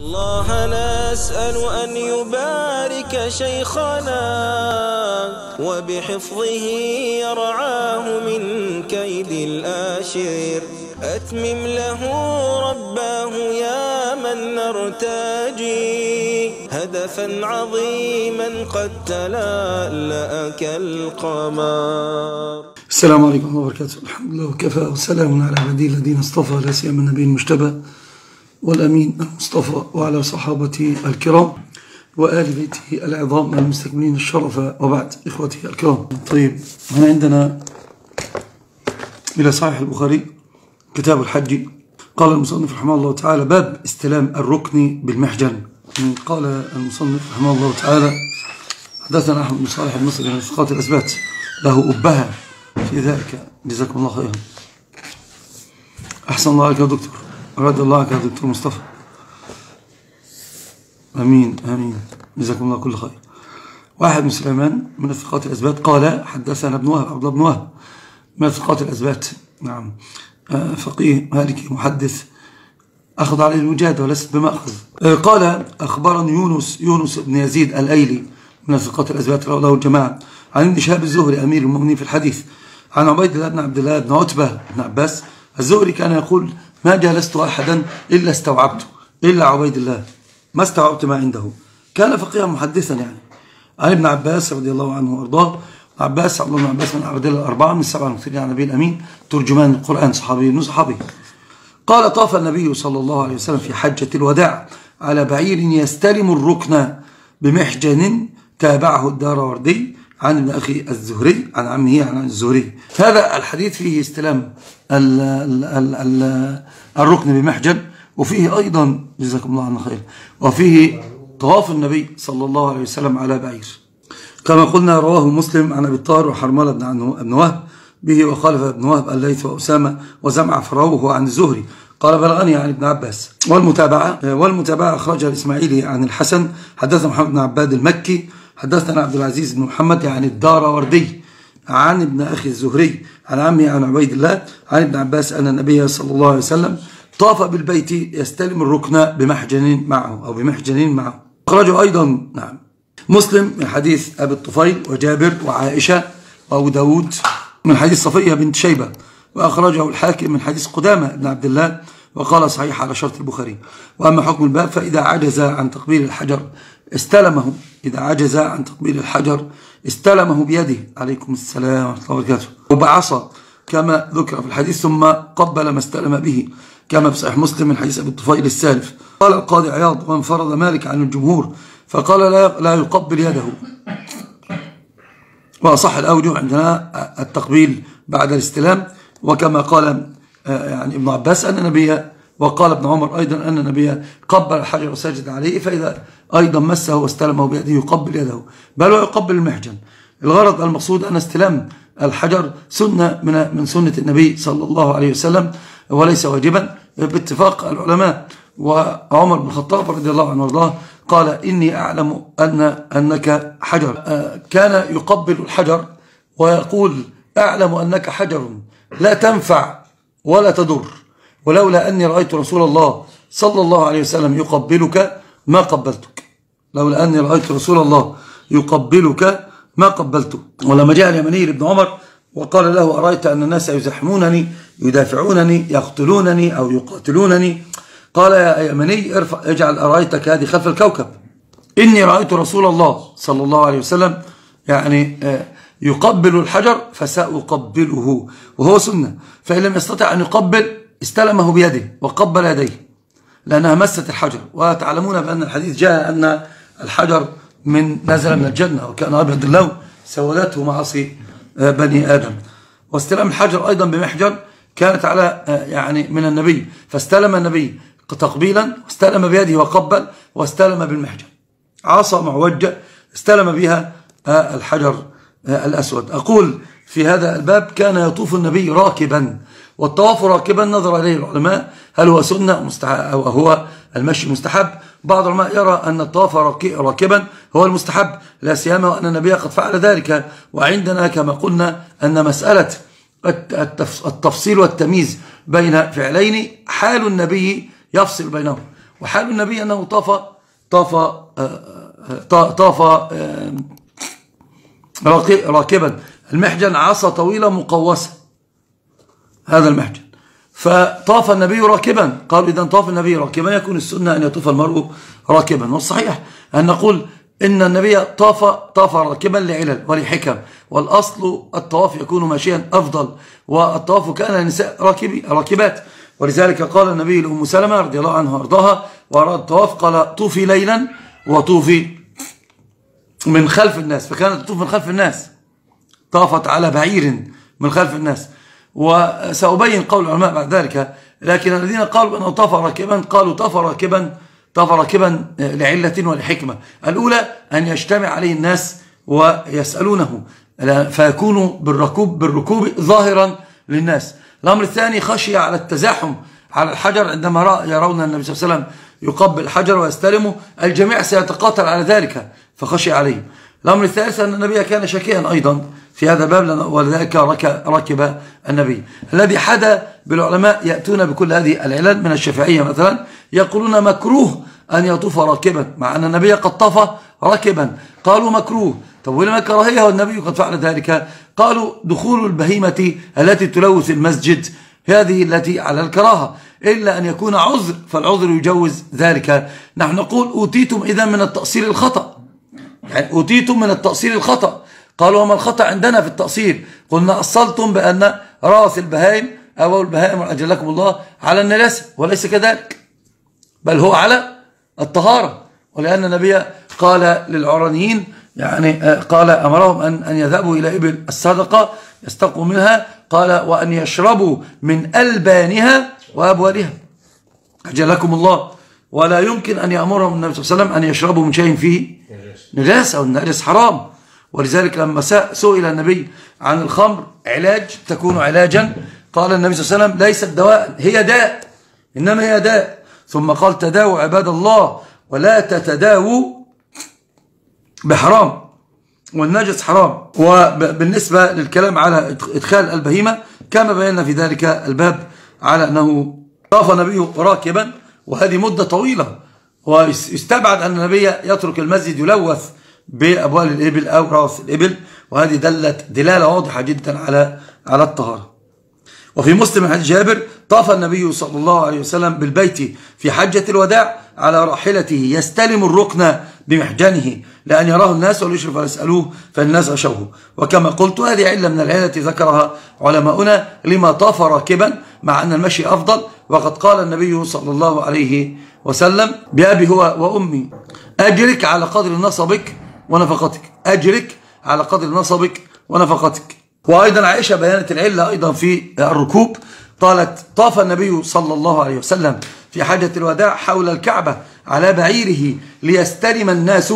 الله نسأل أن يبارك شيخنا وبحفظه يرعاه من كيد الآشر، أتمم له رباه يا من نرتجي هدفا عظيما قد تلألأ كالقمر. السلام عليكم ورحمة الله وبركاته، الحمد لله وكفى وسلام على عباده الذين اصطفى لا سيما النبي المجتبى والأمين المصطفى وعلى صحابته الكرام وآل بيته العظام المستكملين الشرفة، وبعد إخوتي الكرام. طيب، هنا عندنا إلى صحيح البخاري كتاب الحج. قال المصنف رحمه الله تعالى: باب استلام الركن بالمحجن. قال المصنف رحمه الله تعالى: حدثنا أحمد بن صالح المصري من ثقات الأثبات، له أبها في ذلك، جزاكم الله خيرا. أحسن الله عليك يا دكتور، رضي الله عنك يا دكتور مصطفى. امين امين، جزاكم الله كل خير. واحد بن سليمان من الثقات الاثبات قال: حدثنا ابن وهب، عبد الله بن وهب من الثقات الاثبات، نعم، فقيه مالكي محدث، اخذ عليه الوجاده وليست بماخذ. قال: اخبرني يونس بن يزيد الايلي من الثقات الاثبات، له الجماعه، عن ابن شهاب الزهري امير المؤمنين في الحديث، عن عبيد الله بن عبد الله بن عتبه بن عباس الزهري كان يقول: ما جالست احدا الا استوعبته، الا عبيد الله، ما استوعبت ما عنده. كان فقيها محدثا يعني. عن ابن عباس رضي الله عنه وارضاه، عباس عبد الله بن عباس من عبد الله الاربعه من السبعه المكثرين عن النبي الامين، ترجمان القران، صحابي ابن صحابي. قال: طاف النبي صلى الله عليه وسلم في حجه الوداع على بعير يستلم الركن بمحجن، تابعه الداروردي عن ابن اخي الزهري عن عمه عن الزهري. هذا الحديث فيه استلام الركن بمحجن، وفيه ايضا جزاكم الله عنا خير، وفيه طواف النبي صلى الله عليه وسلم على بعير، كما قلنا. رواه مسلم عن ابي الطاهر وحرمله بن وهب به، وخالف ابن وهب الليث واسامه وزمع فروه عن الزهري. قال: بلغني عن ابن عباس. والمتابعه اخرجها الاسماعيلي عن الحسن. حدثنا محمد بن عباد المكي، حدثنا عبد العزيز بن محمد يعني الداروردي، عن ابن اخي الزهري عن عمه عن عبيد الله عن ابن عباس ان النبي صلى الله عليه وسلم طاف بالبيت يستلم الركن بمحجن معه او بمحجن معه. اخرجه ايضا نعم مسلم من حديث ابي الطفيل وجابر وعائشه وابو داود من حديث صفيه بنت شيبه، واخرجه الحاكم من حديث قدامه بن عبد الله، وقال: صحيح على شرط البخاري. واما حكم الباب فاذا عجز عن تقبيل الحجر استلمه، إذا عجز عن تقبيل الحجر استلمه بيده، عليكم السلام ورحمة الله وبركاته، وبعصا كما ذكر في الحديث، ثم قبل ما استلم به، كما في صحيح مسلم من حديث أبي الطفيل السالف. قال القاضي عياض: وانفرد مالك عن الجمهور فقال: لا يقبل يده. وأصح الأوجه عندنا التقبيل بعد الاستلام، وكما قال يعني ابن عباس أن النبي، وقال ابن عمر أيضا أن النبي قبل الحجر وسجد عليه، فإذا أيضا مسه واستلمه بيده يقبل يده، بل ويقبل المحجن. الغرض المقصود أن استلام الحجر سنة من سنة النبي صلى الله عليه وسلم، وليس واجبا باتفاق العلماء. وعمر بن الخطاب رضي الله عنه وارضاه قال: إني أعلم أنك حجر. كان يقبل الحجر ويقول: أعلم أنك حجر لا تنفع ولا تضر، ولولا أني رأيت رسول الله صلى الله عليه وسلم يقبلك ما قبلتك، لولا أني رأيت رسول الله يقبلك ما قبلتك. ولما جاء اليمني لابن عمر وقال له: أرأيت أن الناس يزحمونني، يدافعونني، يقتلونني أو يقاتلونني؟ قال: يا يمني، اجعل أرأيتك هذه خلف الكوكب. إني رأيت رسول الله صلى الله عليه وسلم يعني يقبل الحجر فسأقبله، وهو سنة. فإن لم يستطع أن يقبل استلمه بيده وقبل يديه، لأنها مست الحجر، وتعلمون بأن الحديث جاء أن الحجر نزل من الجنة وكان أبيض اللون، سودته معاصي بني آدم. واستلام الحجر أيضا بمحجن كانت على يعني من النبي، فاستلم النبي تقبيلا، واستلم بيده وقبل، واستلم بالمحجن، عصا معوجة استلم بها الحجر الأسود. أقول في هذا الباب: كان يطوف النبي راكبا، والطواف راكبا نظر اليه العلماء هل هو سنه او هو المشي مستحب. بعض العلماء يرى ان الطواف راكبا هو المستحب، لا سيما وان النبي قد فعل ذلك. وعندنا كما قلنا ان مساله التفصيل والتمييز بين فعلين، حال النبي يفصل بينهم، وحال النبي أنه طاف راكبا المحجن عصا طويلة مقوسة، هذا المحجن، فطاف النبي راكبا. قالوا إذا طاف النبي راكبا يكون السنة أن يطوف المرء راكبا. والصحيح أن نقول إن النبي طاف راكبا لعلل ولحكم، والأصل الطواف يكون ماشيا أفضل، والطواف كان النساء راكبات، ولذلك قال النبي لأم سلمة رضي الله عنها وارضاها وأراد الطواف قال طوفي ليلا وطوفي من خلف الناس، فكانت تطوف من خلف الناس، طافت على بعير من خلف الناس. وسأبين قول العلماء بعد ذلك، لكن الذين قالوا أنه طاف راكبا قالوا طاف راكبا لعلة ولحكمة. الأولى أن يجتمع عليه الناس ويسألونه فيكونوا بالركوب ظاهرا للناس. الأمر الثاني خشية على التزاحم على الحجر، عندما يرون النبي صلى الله عليه وسلم يقبل الحجر ويستلمه الجميع سيتقاتل على ذلك فخشي عليه. الأمر الثالث أن النبي كان شكيا أيضا في هذا الباب، ولذلك ركب النبي. الذي حدا بالعلماء يأتون بكل هذه العلل، من الشافعية مثلا يقولون مكروه أن يطوف راكبا مع أن النبي قد طاف راكبا، قالوا مكروه. طب ولما كراهية والنبي قد فعل ذلك؟ قالوا دخول البهيمة التي تلوث المسجد، هذه التي على الكراهة، إلا أن يكون عذر فالعذر يجوز ذلك. نحن نقول أوتيتم إذا من التأصيل الخطأ، يعني أوتيتم من التأصيل الخطأ. قالوا وما الخطأ عندنا في التأصيل؟ قلنا أصلتم بأن رأس البهائم أو البهائم أجلكم الله على النجاسة، وليس كذلك، بل هو على الطهارة، ولأن النبي قال للعرانيين، يعني قال أمرهم أن يذهبوا إلى إبل الصدقة يستقوا منها، قال وأن يشربوا من ألبانها وأبوالها أجلكم الله، ولا يمكن أن يأمرهم النبي صلى الله عليه وسلم أن يشربوا من شيء فيه نجاسة أو النجس حرام. ولذلك لما سئل النبي عن الخمر علاج تكون علاجا، قال النبي صلى الله عليه وسلم ليست دواء، هي داء، إنما هي داء. ثم قال تداووا عباد الله ولا تتداووا بحرام، والنجس حرام. وبالنسبة للكلام على إدخال البهيمة كما بينا في ذلك الباب، على أنه طاف النبي راكبا وهذه مدة طويلة، ويستبعد أن النبي يترك المسجد يلوث بأبوال الإبل أو رأس الإبل، وهذه دلت دلالة واضحة جدا على الطهارة. وفي مسلم حديث جابر طاف النبي صلى الله عليه وسلم بالبيت في حجة الوداع على راحلته يستلم الركن بمحجنه، لأن يراه الناس وليشرف ويسألوه فالناس غشوه. وكما قلت هذه علة من العلل التي ذكرها علماؤنا لما طاف راكبا، مع أن المشي أفضل، وقد قال النبي صلى الله عليه وسلم بأبي هو وأمي أجرك على قدر نصبك ونفقتك، أجرك على قدر نصبك ونفقتك. وأيضا عائشة بيانت العلة أيضا في الركوب، قالت طاف النبي صلى الله عليه وسلم في حجة الوداع حول الكعبة على بعيره ليستلم الناس،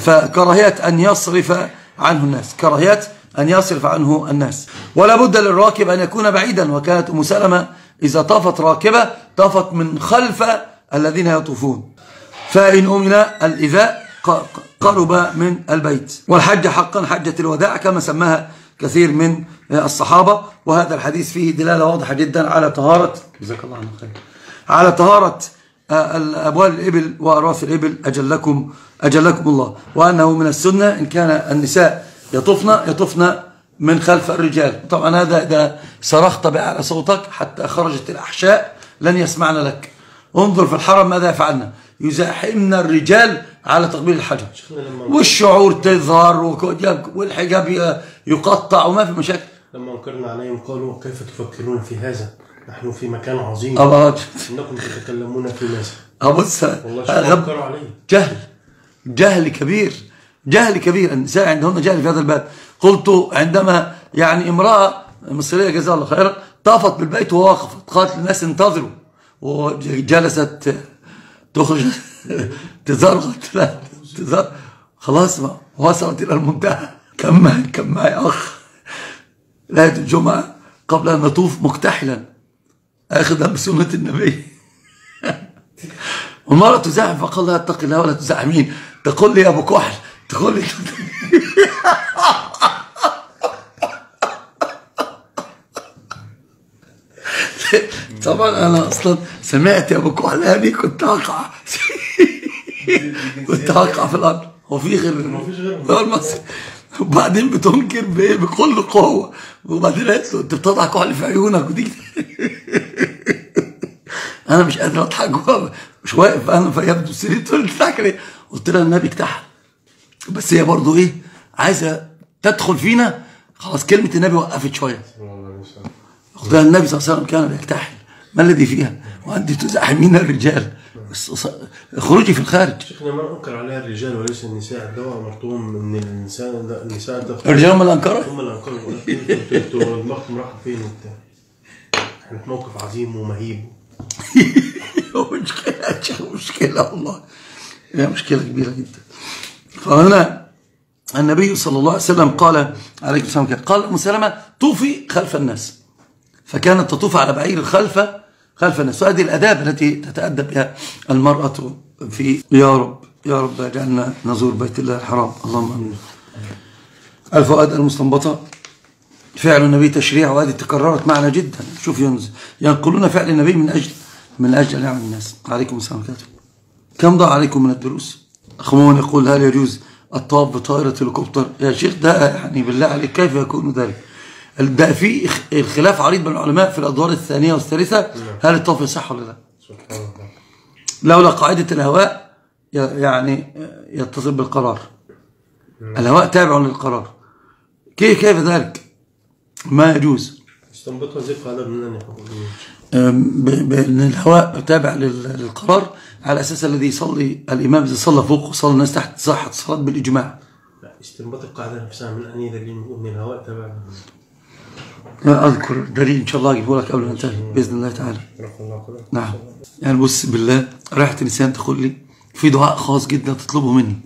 فكراهية أن يصرف عنه الناس، كراهية أن يصرف عنه الناس. ولا بد للراكب أن يكون بعيدا، وكانت أم سلمة إذا طافت راكبة طافت من خلف الذين يطوفون، فإن أمن الإذاء قرب من البيت. والحج حقا حجة الوداع كما سماها كثير من الصحابة، وهذا الحديث فيه دلالة واضحة جدا على طهارة، جزاك الله خير، على طهارة أبوال الإبل وأراث الإبل أجلكم الله، وأنه من السنة إن كان النساء يطفن من خلف الرجال. طبعا هذا إذا صرخت بأعلى صوتك حتى خرجت الأحشاء لن يسمعنا لك. انظر في الحرم ماذا فعلنا، يزاحمنا الرجال على تقبيل الحجر، والشعور تظهر والحجاب يقطع وما في مشاكل. لما انكرنا عليهم قالوا كيف تفكرون في هذا، نحن في مكان عظيم انكم تتكلمون في ماذا. بص جهل كبير، جهل كبير، النساء عندهن جهل في هذا الباب. قلت عندما يعني امرأة مصرية جزاها الله خيرا طافت بالبيت ووقفت، قالت للناس انتظروا، وجلست تخرج تزار خلاص ما وصلت الى المنتهى. كم معي اخ ليله الجمعه قبل ان نطوف مكتحلا اخذها بسنه النبي، والمراه تزاحم فقال لها اتقي الله ولا تزاحمين، تقول لي يا ابو كحل، تقول لي طبعا انا اصلا سمعت يا ابو كحلاني كنت هقع كنت هقع في الارض. هو في غير المصري؟ وبعدين بتنكر بكل قوه، وبعدين قالت له انت بتضع كحل في عيونك ودي انا مش قادر اضحك مش واقف انا فيبدو السرير. تقول لي بتضحك ليه؟ قلت لها النبي اكتحل. بس هي برضه ايه عايزه تدخل فينا، خلاص كلمه النبي وقفت شويه. خدها النبي صلى الله عليه وسلم كان بيكتحل، ما الذي فيها؟ وانت تزاحمين الرجال. خروجي في الخارج. شيخنا ما انكر عليها الرجال وليس النساء، الدواء مرطوم من الانسان. لا النساء ده الرجال هم اللي انكروا؟ هم اللي انكروا. انتوا دماغكم راحت فين وبتاع؟ احنا في موقف عظيم ومهيب. مشكله يا شيخ، مشكله والله. هي مشكله كبيره جدا. فهنا النبي صلى الله عليه وسلم قال عليكم السلام، قال ام سلمه طوفي خلف الناس. فكانت تطوف على بعير خلف الناس، وهذه الآداب التي تتأدب بها المرأة في يا رب اجعلنا نزور بيت الله الحرام، اللهم امين. الفوائد المستنبطة: فعل النبي تشريع، وهذه تكررت معنا جدا. شوف ينزل ينقلون فعل النبي من أجل أن يعمل الناس. عليكم السلام عليكم. كم ضاع عليكم من الدروس؟ أخوان يقول هل يجوز الطواف بطائرة هليكوبتر؟ يا شيخ ده يعني بالله عليك كيف يكون ذلك؟ ده في الخلاف عريض بين العلماء في الادوار الثانيه والثالثه هل الطواف يصح ولا لا؟ سبحان الله. لولا قاعده الهواء يعني يتصل بالقرار. الهواء تابع للقرار. كيف ذلك؟ ما يجوز. استنبطها زي قال ابن بان الهواء تابع للقرار على اساس الذي يصلي الامام اذا صلى فوق وصلى الناس تحت صحت الصلاه بالاجماع. لا استنباط القاعده نفسها من اني دليل ان الهواء تابع. لا اذكر دليل ان شاء الله اجيبه لك قبل ما انتهي باذن الله تعالى. نعم. يعني بص بالله ريحه الانسان تدخل لي في دعاء خاص جدا تطلبه مني.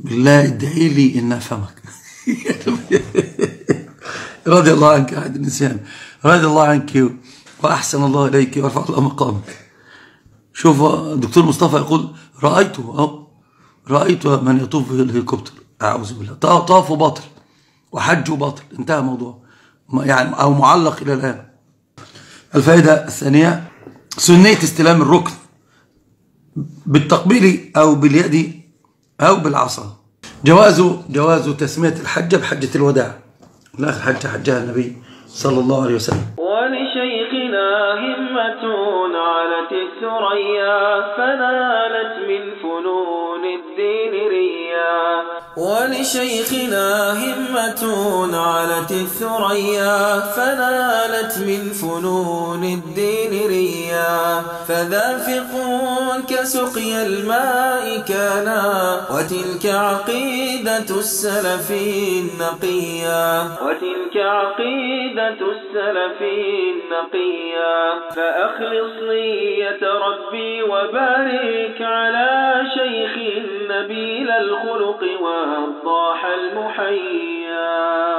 بالله ادعي لي ان افهمك. رضي الله عنك يا الانسان، رضي الله عنك واحسن الله اليك ورفع الله مقامك. شوف الدكتور مصطفى يقول رايت من يطوف بالهليكوبتر، اعوذ بالله. طاف باطل وحج باطل، انتهى الموضوع يعني او معلق الى الان. الفائده الثانيه: سنيه استلام الركن بالتقبيل او باليد او بالعصا. جواز تسميه الحجه بحجه الوداع، من اخر حجه حجها النبي صلى الله عليه وسلم. ولشيخنا همه علت الثريا فنالت من فنون الدين ريا. ولشيخنا همة علت الثريا فنالت من فنون الدين ريا. فذافق كسقي الماء كانا وتلك عقيدة السلف النقيا. وتلك عقيدة السلف النقيا. فأخلص نية ربي وبارك على شيخ نبيل الخلق والضاح المحيا.